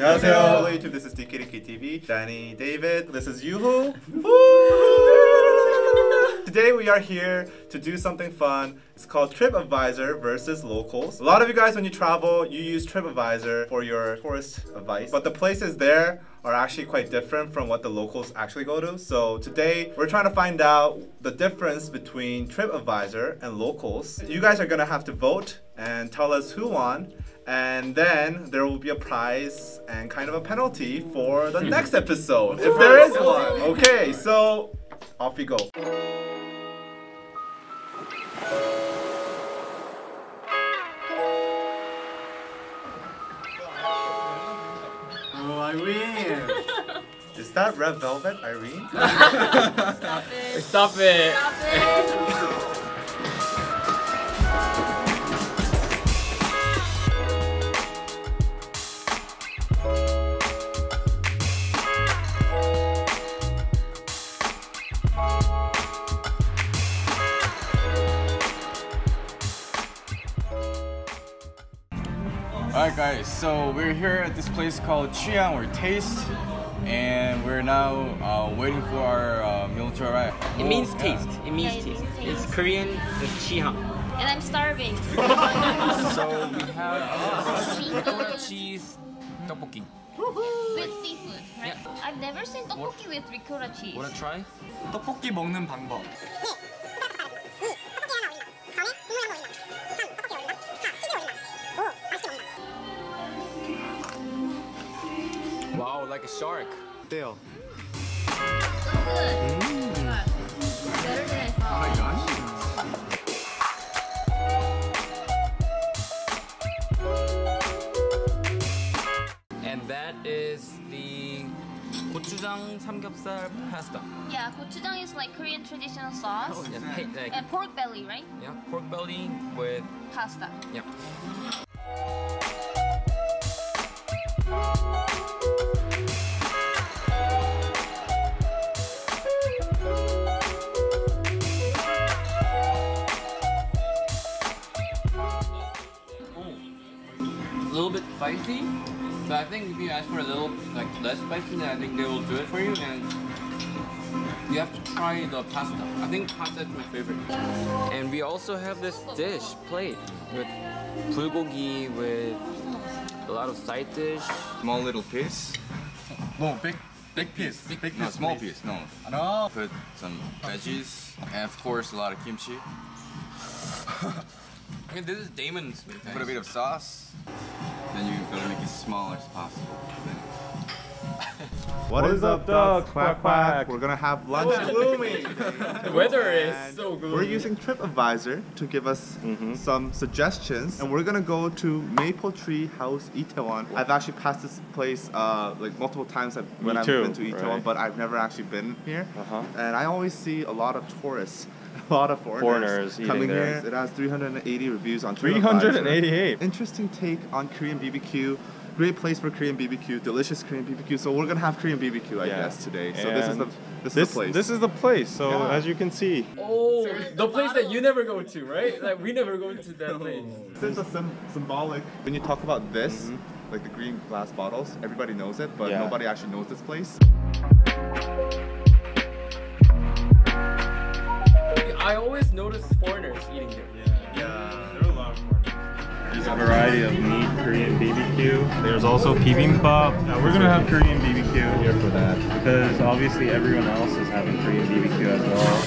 Hello YouTube, this is DKDKTV, Danny, David, this is Yuhu. Today we are here to do something fun. It's called TripAdvisor versus locals. A lot of you guys, when you travel, you use TripAdvisor for your tourist advice, but the places there are actually quite different from what the locals actually go to. So today we're trying to find out the difference between TripAdvisor and locals. You guys are gonna have to vote and tell us who won, and then there will be a prize and kind of a penalty for the next episode, if there is one. Okay, so off we go. Oh, Irene! Is that Red Velvet, Irene? Stop it! Stop it! Stop it. Alright guys, so we're here at this place called Chian or Taste, and we're now waiting for our meal to arrive. It means taste. Yeah. It means taste. It's Korean, it's Chian. And I'm starving. So we have cheese tteokbokki. With seafood, right? Yeah. I've never seen tteokbokki with ricotta cheese. Wanna try? 떡볶이 먹는 방법. Wow, like a shark. Deal. Better than I thought. Oh my gosh. And that is the gochujang samgyeopsal pasta. Yeah, gochujang is like Korean traditional sauce. Oh, yeah. And pork belly, right? Yeah, pork belly with pasta. Yeah. A little bit spicy, but I think if you ask for a little like less spicy, then I think they will do it for you. And you have to try the pasta. I think pasta is my favorite. And we also have this dish plate with bulgogi, with a lot of side dish. Small little piece. No, big piece. Big piece. No, small piece. No. No. Put some veggies and of course a lot of kimchi. I mean, this is Damon's. Put a bit of sauce. Then you gotta make it smaller as possible. What is up, dogs? Quack, quack. We're gonna have lunch. Oh, gloomy. The weather is so gloomy. We're using TripAdvisor to give us some suggestions, and we're gonna go to Maple Tree House, Itaewon. I've actually passed this place like multiple times when I've been to Itaewon, but I've never actually been here. And I always see a lot of tourists. A lot of foreigners coming here. It has 380 reviews on TripAdvisor. 388. Interesting take on Korean BBQ. Great place for Korean BBQ. Delicious Korean BBQ. So we're gonna have Korean BBQ, I guess, today. So and this is the place. This is the place. So as you can see. Oh, the place that you never go to, right? Like we never go to that place. This is symbolic. When you talk about this, like the green glass bottles, everybody knows it, but nobody actually knows this place. I always notice foreigners eating here. Yeah, there are a lot of foreigners. There's a variety of meat, Korean BBQ. There's also bibimbap. Now we're gonna have Korean BBQ here for that because obviously everyone else is having Korean BBQ as well.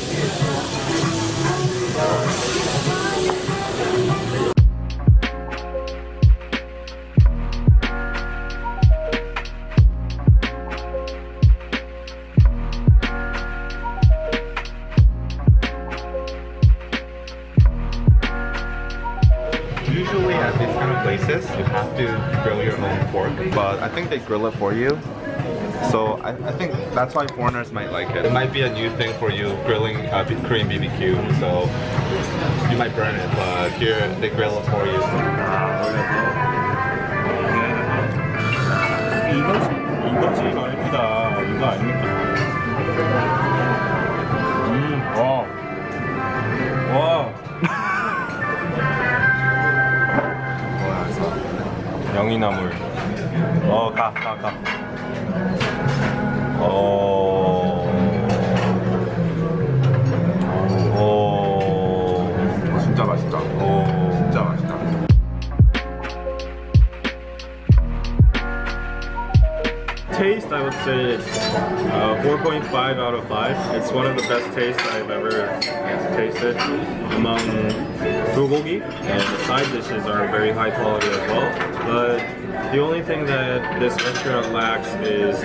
Usually at these kind of places, you have to grill your own pork, but I think they grill it for you. So I think that's why foreigners might like it. It might be a new thing for you, grilling Korean BBQ, so you might burn it, but here they grill it for you. Wow. Younginamul. 가. 진짜 맛있다. 진짜 맛있다. Taste, I would say 4.5 out of 5. It's one of the best tastes I've ever tasted among bulgogi, and the side dishes are very high quality as well. But the only thing that this restaurant lacks is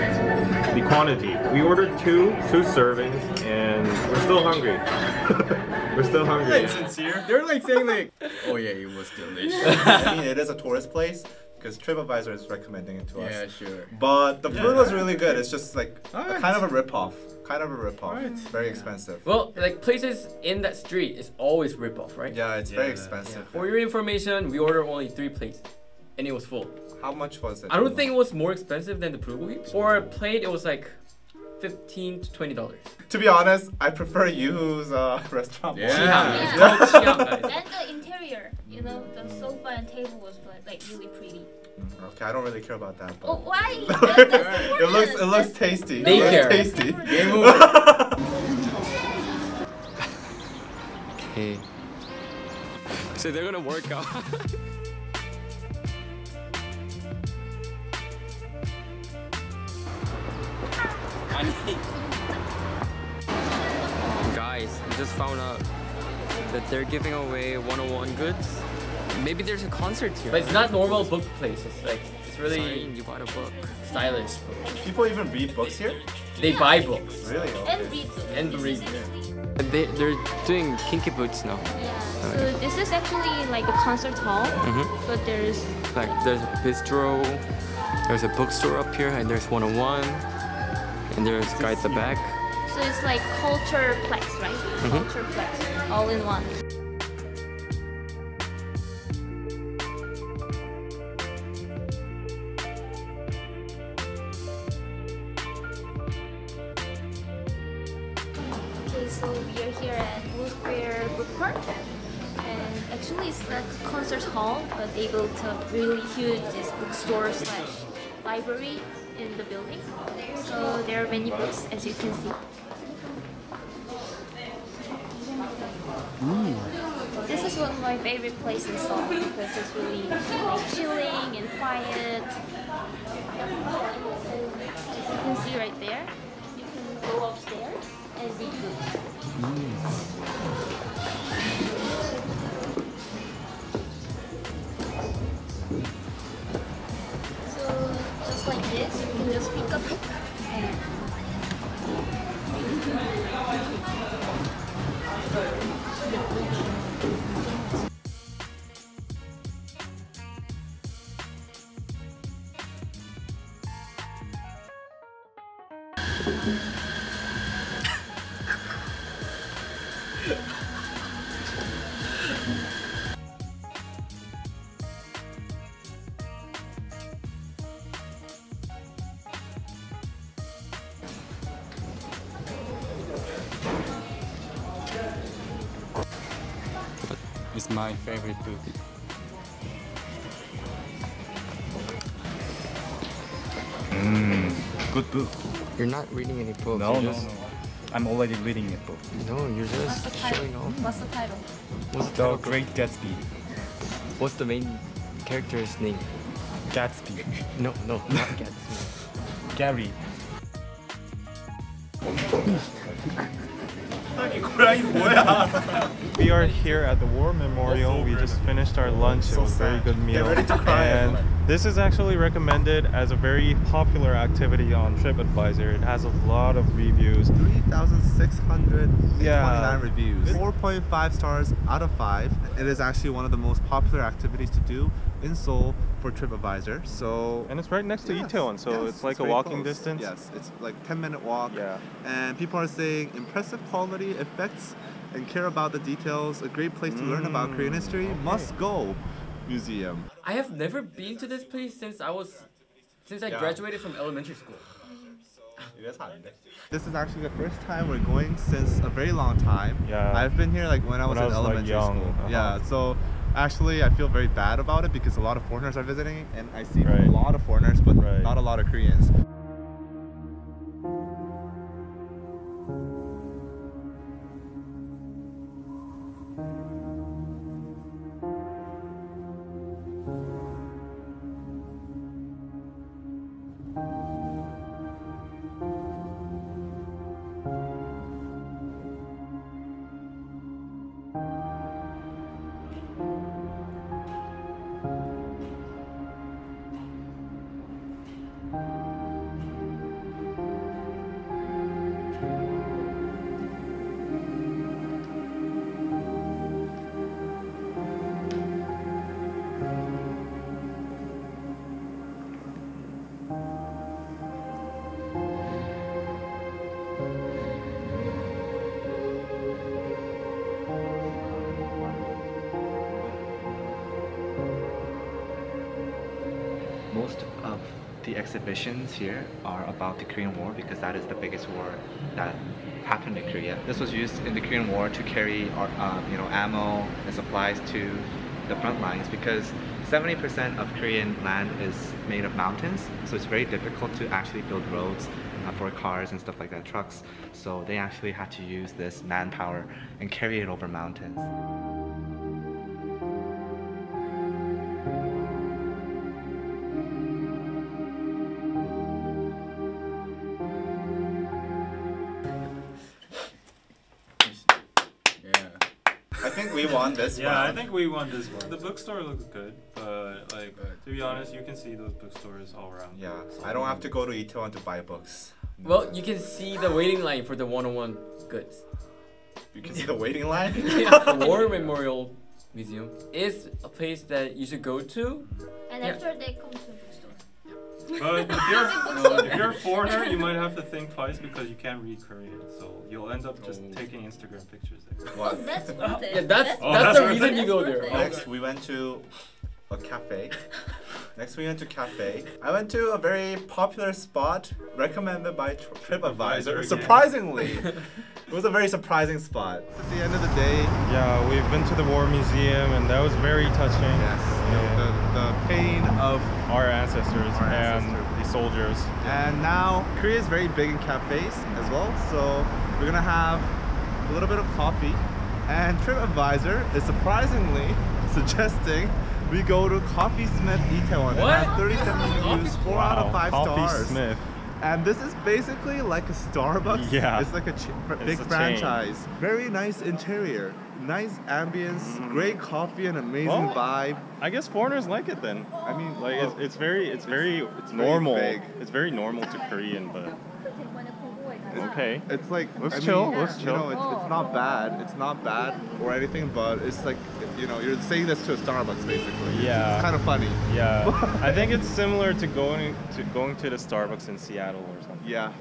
the quantity. We ordered two servings, and we're still hungry. We're still hungry. That's sincere. They're like saying like, oh yeah, it was delicious. I mean, it is a tourist place, because TripAdvisor is recommending it to us. Yeah, sure. But the food was really good. It's just like kind of a ripoff. Right. Very expensive. Well, like places in that street is always ripoff, right? Yeah, it's very expensive. Yeah. For your information, we ordered only 3 plates, and it was full. How much was it? I don't think it was more expensive than the bulgogi. For a plate, it was like $15 to $20. To be honest, I prefer Yu's restaurant. Yeah, yeah. It's called Chian, guys. And the interior, you know, the sofa and table was like really pretty. Okay, I don't really care about that. But oh, why? It looks tasty. They care. Tasty. Game over. Okay. So they're gonna work out. Guys, I just found out that they're giving away 101 goods. Maybe there's a concert here. But it's not normal book place. It's like, it's really... Sorry, you bought a book. Stylish book. People even read books here? They buy books. Really? Okay. And read books. And read books. They're doing kinky boots now. Yeah. So this is actually like a concert hall. Mm-hmm. But there's... Like, there's a bistro, there's a bookstore up here, and there's 101. And there's a guy at the back. So it's like cultureplex, right? Mm-hmm. Cultureplex, all in one. Okay, so we are here at Old Square Book Park. And actually it's like a concert hall, but they built a really huge bookstore/library in the building. So there are many books, as you can see. Mm. This is one of my favorite places in Seoul because it's really chilling and quiet. As you can see right there, you can go upstairs and read books. So just like this, you can just pick up It's my favorite book. Good book. You're not reading any book. No. I'm already reading a book. No, you're just showing off. What's the title? What's the title? The Great Gatsby. What's the main character's name? Gatsby. No, not Gatsby. Gary. We are here at the War Memorial. We just finished our lunch. It was a very good meal. And this is actually recommended as a very popular activity on TripAdvisor. It has a lot of reviews. 3,629 reviews. 4.5 stars out of 5. It is actually one of the most popular activities to do in Seoul for TripAdvisor. So and it's right next to Itaewon, so it's like a walking distance. Yes, it's like 10-minute walk. Yeah. And people are saying impressive quality, effects, and care about the details. A great place to learn about Korean history. Must go museum. I have never been to this place since I graduated from elementary school. This is actually the first time we're going since a very long time. Yeah. I've been here like when I was in elementary school. Uh-huh. Yeah. So Actually, I feel very bad about it because a lot of foreigners are visiting, and I see a lot of foreigners, but not a lot of Koreans. Most of the exhibitions here are about the Korean War because that is the biggest war that happened in Korea. This was used in the Korean War to carry ammo and supplies to the front lines because 70% of Korean land is made of mountains, so it's very difficult to actually build roads for cars and stuff like that, trucks. So they actually had to use this manpower and carry it over mountains. I think we won this one. The bookstore looks good, but like to be honest, you can see those bookstores all around. Yeah, so I don't have to go to Itaewon to buy books. Well, you can see the waiting line for the 101 goods. You can see the waiting line? Yeah, the War Memorial Museum is a place that you should go to. And after they come to the bookstore. But if you're a foreigner, you might have to think twice because you can't read Korean, so you'll end up just taking Instagram pictures there. What? Oh, that's worth it. Yeah, that's the reason you go there. Next, we went to a cafe. I went to a very popular spot recommended by TripAdvisor, surprisingly. It was a very surprising spot. At the end of the day, yeah, we've been to the War Museum and that was very touching. Yes. The pain of our ancestors and the soldiers. And now Korea is very big in cafes as well, so we're gonna have a little bit of coffee. And TripAdvisor is surprisingly suggesting we go to Coffeesmith Itaewon. It has 37 reviews, 4 out of 5 stars. Coffeesmith. And this is basically like a Starbucks. Yeah. It's like a big franchise. Chain. Very nice interior. Nice ambience, great coffee, and amazing vibe. I guess foreigners like it then. I mean, like it's normal. It's very normal to Korean, but okay. It's like let's chill. You know, it's not bad. It's not bad or anything, but it's like you're saying this to a Starbucks basically. Yeah. It's kind of funny. Yeah. I think it's similar to going to the Starbucks in Seattle or something. Yeah.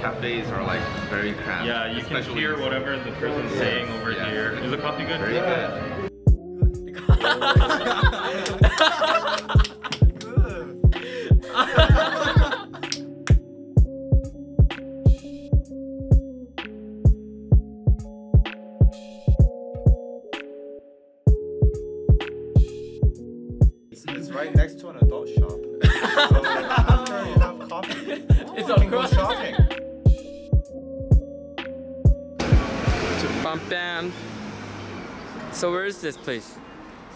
Cafes are like very cramped. Yeah, you can hear whatever the person's saying over here. Is the coffee good? Very good. It's right next to an adult shop. So after you have coffee, you can go shopping. Bam. So where is this place?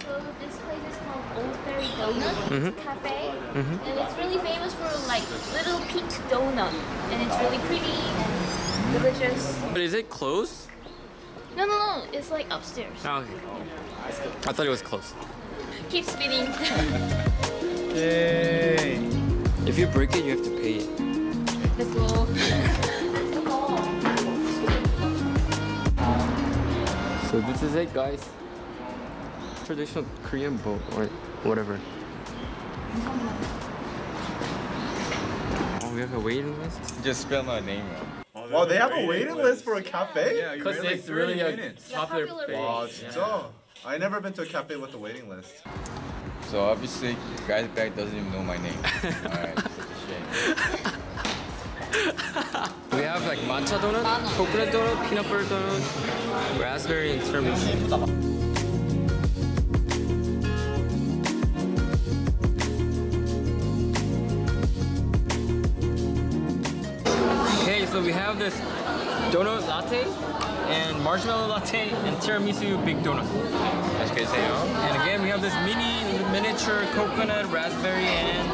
So this place is called Old Fairy Donut. It's a cafe, and it's really famous for like little pink donut, and it's really pretty and delicious. But is it closed? No, no, no. It's like upstairs. Oh, okay. I thought it was closed. Keep spinning. Yay! If you break it, you have to pay it. That's cool. So this is it, guys. Traditional Korean boat or whatever. Oh, we have a waiting list? Just spell my name out. Oh, they have a waiting list for a cafe? Yeah, because really, it's really a popular place. Wow, yeah. I never been to a cafe with a waiting list. So obviously, the guy back doesn't even know my name. Alright, such a shame. We have like matcha donut, coconut donut, peanut butter donut, raspberry and turmeric. So we have this donut latte and marshmallow latte and tiramisu big donut. And again, we have this miniature coconut, raspberry, and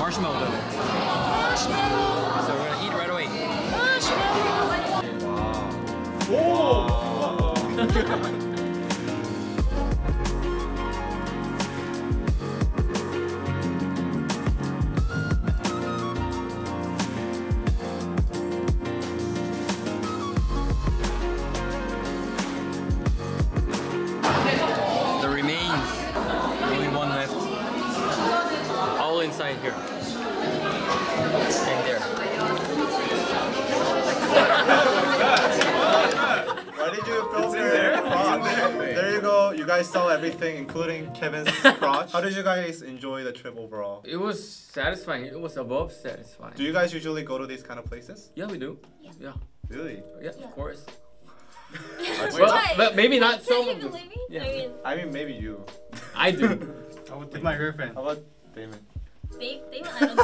marshmallow donuts. So we're gonna eat right away. Wow. Oh. Wow. Here. And there. Why did you film there? There you go. You guys saw everything, including Kevin's crotch. How did you guys enjoy the trip overall? It was satisfying. It was above satisfying. Do you guys usually go to these kind of places? Yeah, we do. Yeah. Really? Yeah, of course. But maybe not so much. Yeah. I mean, maybe you. I do. I would with my girlfriend. How about Damon? They I don't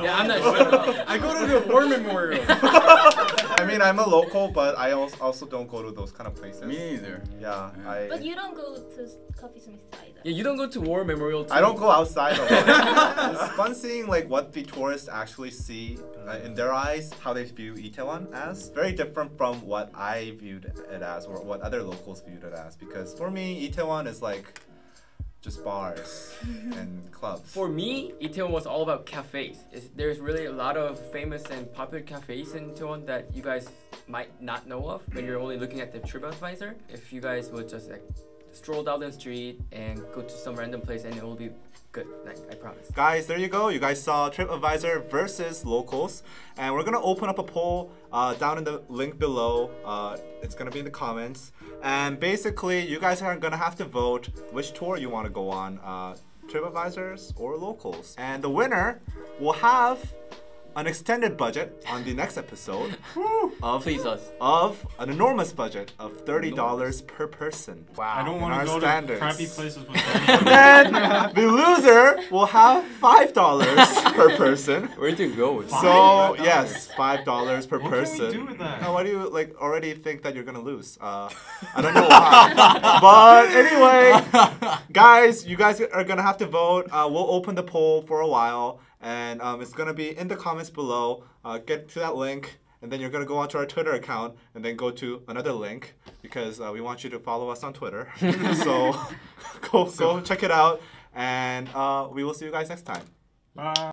know. Yeah, I'm not sure. I go to the war memorial. I mean, I'm a local, but I also don't go to those kind of places. Me either. Yeah. But you don't go to Coffeesmith either. Yeah, you don't go to war memorial too. I don't go outside a lot. It's fun seeing like what the tourists actually see in their eyes, how they view Itaewon as. Very different from what I viewed it as or what other locals viewed it as. Because for me, Itaewon is like just bars and clubs. For me, Itaewon was all about cafes. There's really a lot of famous and popular cafes in Itaewon that you guys might not know of when you're only looking at the TripAdvisor. If you guys would just like stroll down the street and go to some random place and it will be good, like, I promise. Guys, there you go. You guys saw TripAdvisor versus locals. And we're gonna open up a poll down in the link below. It's gonna be in the comments. And basically, you guys are gonna have to vote which tour you wanna go on, TripAdvisors or locals. And the winner will have an extended budget on the next episode of an enormous budget of $30 per person. Wow. I don't want to go to crappy places with $30. Then the loser will have $5 per person. Where to go? So yes, $5 per person. What can we do with that? Now, why do you like already think that you're gonna lose? I don't know why. But anyway, guys, you guys are gonna have to vote. We'll open the poll for a while. And it's going to be in the comments below. Get to that link, and then you're going to go onto our Twitter account, and then go to another link, because we want you to follow us on Twitter. So go check it out, and we will see you guys next time. Bye.